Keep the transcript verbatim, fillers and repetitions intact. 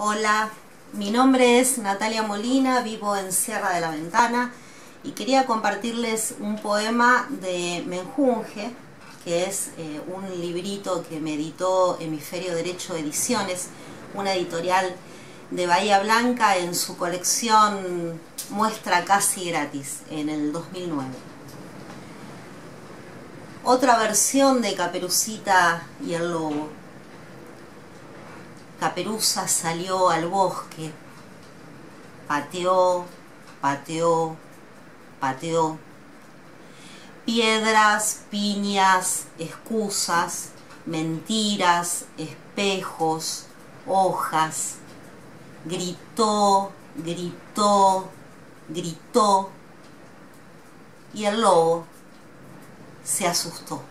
Hola, mi nombre es Natalia Molina, vivo en Sierra de la Ventana y quería compartirles un poema de Mejunje, que es eh, un librito que me editó Hemisferio Derecho Ediciones, una editorial de Bahía Blanca en su colección Muestra Casi Gratis en el dos mil nueve. Otra versión de Caperucita y el lobo. Caperuza salió al bosque, pateó, pateó, pateó. Piedras, piñas, excusas, mentiras, espejos, hojas. Gritó, gritó, gritó. Y el lobo se asustó.